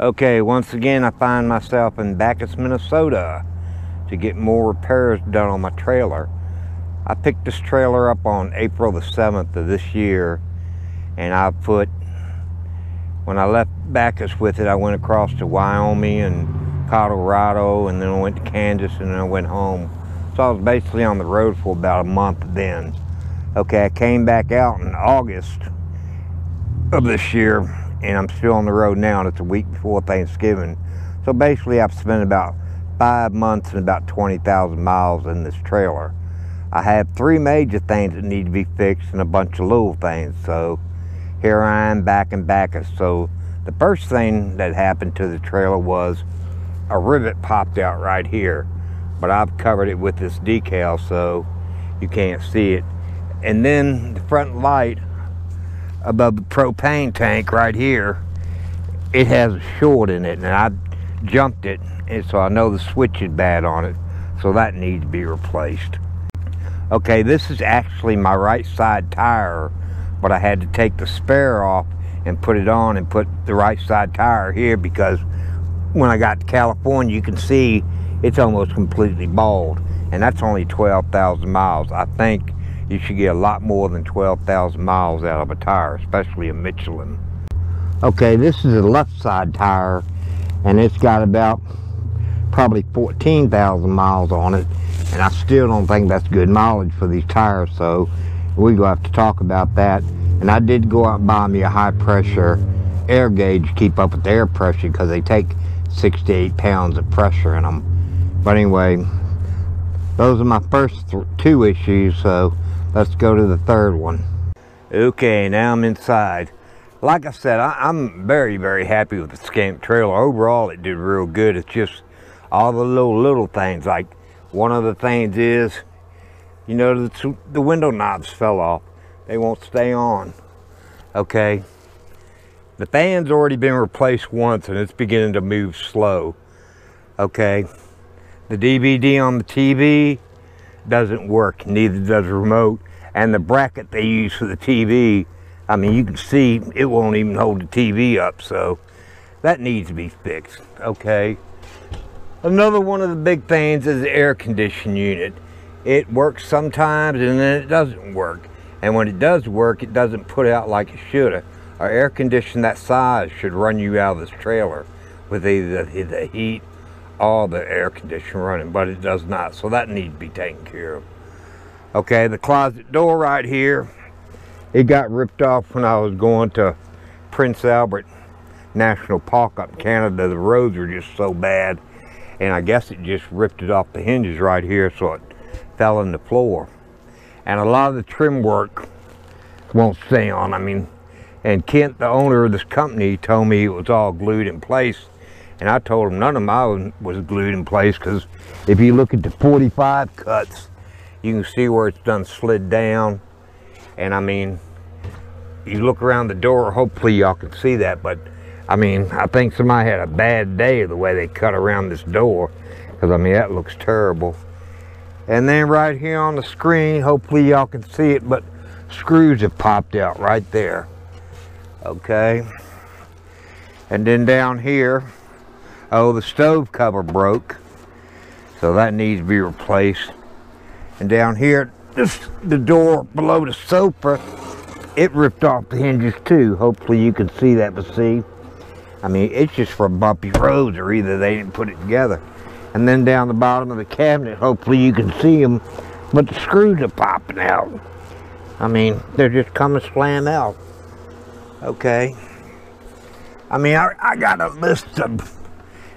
Okay, once again I find myself in Backus, Minnesota to get more repairs done on my trailer. I picked this trailer up on April the 7th of this year, and I put, when I left Backus with it, I went across to Wyoming and Colorado, and then I went to Kansas, and then I went home. So I was basically on the road for about a month then. Okay, I came back out in August of this year, and I'm still on the road now, and it's a week before Thanksgiving. So basically I've spent about 5 months and about 20,000 miles in this trailer. I have 3 major things that need to be fixed and a bunch of little things, so here I am back in Backus. So the first thing that happened to the trailer was a rivet popped out right here, but I've covered it with this decal so you can't see it. And then the front light above the propane tank right here, it has a short in it, and I jumped it, and so I know the switch is bad on it, so that needs to be replaced. Okay, this is actually my right side tire, but I had to take the spare off and put it on and put the right side tire here, because when I got to California, you can see it's almost completely bald, and that's only 12,000 miles. I think you should get a lot more than 12,000 miles out of a tire, especially a Michelin. Okay, this is the left side tire, and it's got about probably 14,000 miles on it, and I still don't think that's good mileage for these tires, so we're going to have to talk about that. And I did go out and buy me a high pressure air gauge to keep up with the air pressure, because they take 68 pounds of pressure in them. But anyway, those are my first 2 issues, so let's go to the third one. Okay, now I'm inside. Like I said, I'm very, very happy with the Scamp trailer. Overall, it did real good. It's just all the little things. Like, one of the things is, you know, the window knobs fell off. They won't stay on. Okay. The fan's already been replaced once, and it's beginning to move slow. Okay. The DVD on the TV doesn't work, neither does the remote. And the bracket they use for the TV, I mean, you can see it won't even hold the TV up, so that needs to be fixed. Okay. Another one of the big things is the air conditioning unit. It works sometimes, and then it doesn't work. And when it does work, it doesn't put out like it should. Our air conditioning that size should run you out of this trailer with either the heat or the air conditioning running, but it does not. So that needs to be taken care of. Okay, the closet door right here, it got ripped off when I was going to Prince Albert National Park up in Canada. The roads were just so bad, and I guess it just ripped it off the hinges right here, so it fell in the floor. And a lot of the trim work won't stay on. I mean, and Kent, the owner of this company, told me it was all glued in place, and I told him none of mine was glued in place, because if you look at the 45 cuts, you can see where it's done slid down. And I mean, you look around the door, hopefully y'all can see that, but I mean, I think somebody had a bad day the way they cut around this door, because I mean, that looks terrible. And then right here on the screen, hopefully y'all can see it, but screws have popped out right there. Okay. And then down here, oh, the stove cover broke, so that needs to be replaced. And down here, the door below the sofa, it ripped off the hinges too. Hopefully you can see that, but see, I mean, it's just for bumpy roads, or either they didn't put it together. And then down the bottom of the cabinet, hopefully you can see them, but the screws are popping out. I mean, they're just coming slam out. Okay. I mean, I got a list of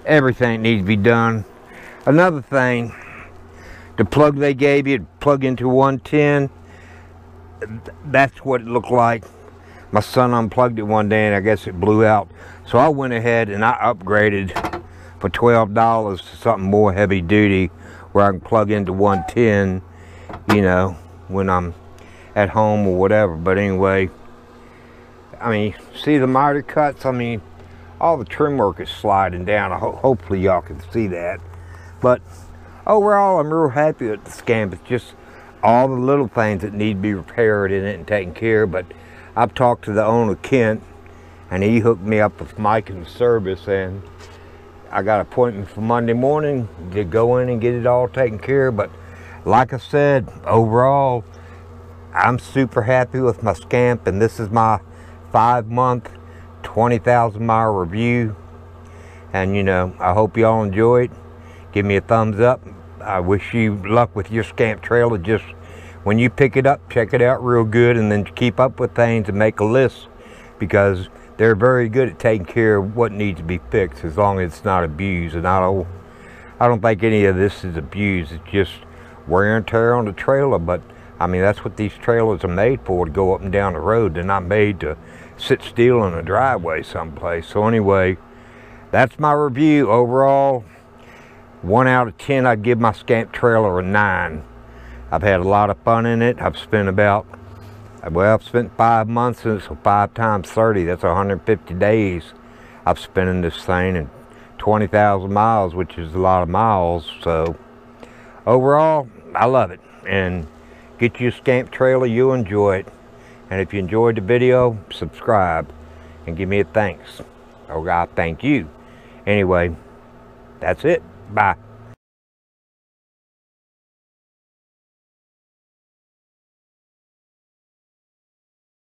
everything that needs to be done. Another thing, the plug they gave you, plug into 110, that's what it looked like. My son unplugged it one day, and I guess it blew out. So I went ahead and I upgraded for $12 to something more heavy duty, where I can plug into 110, you know, when I'm at home or whatever. But anyway, I mean, see the miter cuts? I mean, all the trim work is sliding down. Hopefully y'all can see that. But overall, I'm real happy with the Scamp. It's just all the little things that need to be repaired in it and taken care of. But I've talked to the owner, Kent, and he hooked me up with Mike in the service, and I got an appointment for Monday morning to go in and get it all taken care of. But like I said, overall, I'm super happy with my Scamp, and this is my 5-month, 20,000-mile review. And, you know, I hope y'all enjoy it. Give me a thumbs up. I wish you luck with your Scamp trailer. Just when you pick it up, check it out real good, and then keep up with things and make a list, because they're very good at taking care of what needs to be fixed as long as it's not abused. And I don't think any of this is abused. It's just wear and tear on the trailer. But I mean, that's what these trailers are made for, to go up and down the road. They're not made to sit still in a driveway someplace. So anyway, that's my review. Overall, 1 out of 10, I'd give my Scamp trailer a 9. I've had a lot of fun in it. I've spent about, well, I've spent 5 months, and so 5 times 30, that's 150 days I've spent in this thing, and 20,000 miles, which is a lot of miles. So overall, I love it. And get you a Scamp trailer, you'll enjoy it. And if you enjoyed the video, subscribe and give me a thanks. Oh God, thank you. Anyway, that's it. Bye.